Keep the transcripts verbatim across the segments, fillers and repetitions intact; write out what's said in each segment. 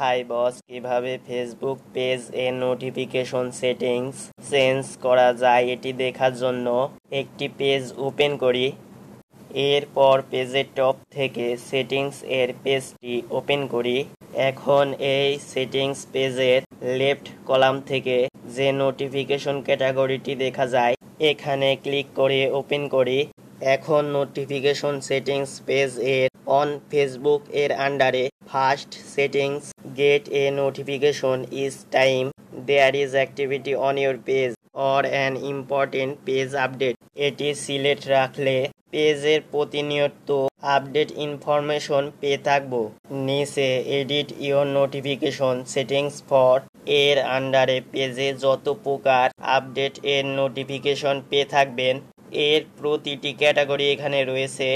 High boss, কিভাবে Facebook page এ notification settings change করা যায় এটি দেখার জন্য একটি পেজ ওপেন করি। এরপর পেজের টপ থেকে সেটিংস এর পেজটি ওপেন করি। এখন এই সেটিংস পেজের লেফট কলাম থেকে যে নোটিফিকেশন ক্যাটাগরিটি দেখা যায় এখানে ক্লিক করে ওপেন করি। এখন নোটিফিকেশন সেটিংস পেজ এর অন ফেসবুক এর আন্ডারে first settings get a notification each time there is activity on your page or an important page update এটি সিলেক্ট রাখলে পেজের প্রতিনিয়ত আপডেট ইনফরমেশন পেয়ে থাকবো। নিচে edit your notification settings for এর আন্ডারে পেজে যত প্রকার আপডেট এর নোটিফিকেশন পেয়ে থাকবেন এর প্রতিটি ক্যাটাগরি এখানে রয়েছে।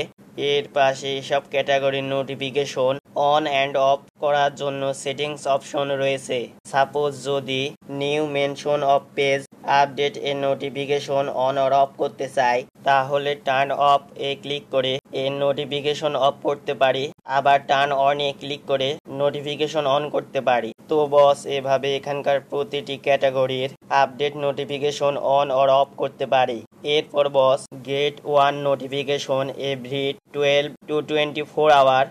এর পাশে সব ক্যাটাগরির নোটিফিকেশন অন অ্যান্ড অফ করার জন্য সেটিংস অপশন রয়েছে। সাপোজ যদি new mention of page update এর নোটিফিকেশন অন অর অফ করতে চাই তাহলে টার্ন অফ এ ক্লিক করে এর নোটিফিকেশন অফ করতে পারি, আবার টার্ন অন এ ক্লিক করে নোটিফিকেশন অন করতে পারি। তো বস, এভাবে এখানকার প্রতিটি ক্যাটাগরির update notification on or off করতে পারি। এরপর boss, get one notification every twelve to twenty four hour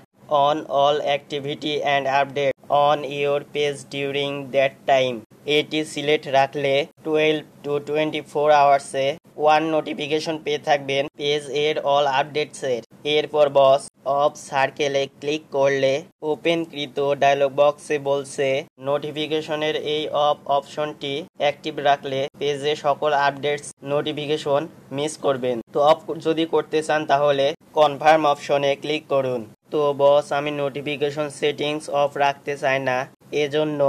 on all activity and update on your page during that time এটি সিলেক্ট রাখলে টুয়েলভ টু টোয়েন্টি ফোর আওয়ার্সে one notification পেয়ে থাকবেন page এর all আপডেটসের। এরপর বস, অফ সার্কেলে click করলে ওপেনকৃত dialogue বক্সে বলছে নোটিফিকেশনের এই অফ অপশনটি অ্যাক্টিভ রাখলে পেজে সকল আপডেটস নোটিফিকেশন মিস করবেন। তো অফ যদি করতে চান তাহলে কনফার্ম অপশনে ক্লিক করুন। তো বস, আমি নোটিফিকেশন সেটিংস অফ রাখতে চাই না, এজন্য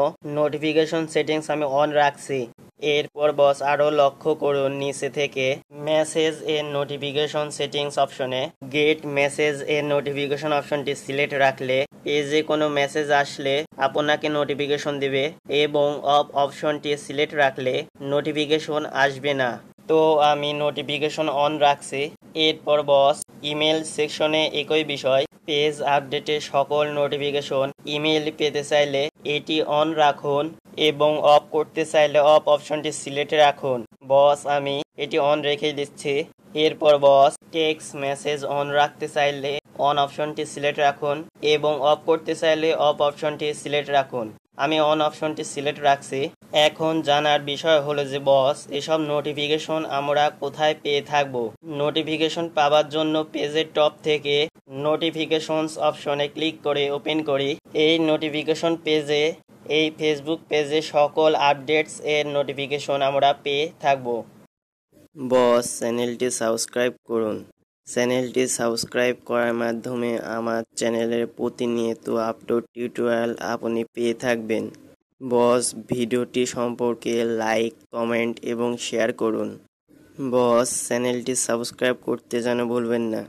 নোটিফিকেশন সেটিংস আমি অন রাখছি। এরপর বস, আরও লক্ষ্য করুন নিচে থেকে মেসেজ এর নোটিফিকেশন সেটিংস অপশনে গেট মেসেজ এর নোটিফিকেশন অপশনটি সিলেক্ট রাখলে পেজে কোনো মেসেজ আসলে আপনাকে নোটিফিকেশন দেবে এবং অফ অপশনটি সিলেক্ট রাখলে নোটিফিকেশন আসবে না। তো আমি নোটিফিকেশন অন রাখছি। এরপর বস, ইমেল সেকশনে একই বিষয়, পেজ আপডেটের সকল নোটিফিকেশন ইমেল পেতে চাইলে এটি অন রাখুন এবং অফ করতে চাইলে অফ অপশনটি সিলেক্ট রাখুন। বস, আমি এটি অন রেখে দিচ্ছি। এরপর বস, টেক্সট মেসেজ অন রাখতে চাইলে অন অপশনটি সিলেক্ট রাখুন এবং অফ করতে চাইলে অফ অপশনটি সিলেক্ট রাখুন। আমি অন অপশনটি সিলেক্ট রাখছি। এখন জানার বিষয় হলো যে বস, এসব নোটিফিকেশন আমরা কোথায় পেয়ে থাকব। নোটিফিকেশন পাওয়ার জন্য পেজের টপ থেকে নোটিফিকেশনস অপশনে ক্লিক করে ওপেন করি। এই নোটিফিকেশন পেজে এই ফেসবুক পেজে সকল আপডেটস এর নোটিফিকেশন আমরা পেয়ে থাকব। বস, চ্যানেলটি সাবস্ক্রাইব করুন। চ্যানেলটি সাবস্ক্রাইব করার মাধ্যমে আমার চ্যানেলের প্রতিনিয়ত আপলোড টিউটোরিয়াল আপনি পেয়ে থাকবেন। বস, ভিডিওটি সম্পর্কে লাইক, কমেন্ট এবং শেয়ার করুন। বস, চ্যানেলটি সাবস্ক্রাইব করতে যেন ভুলবেন না।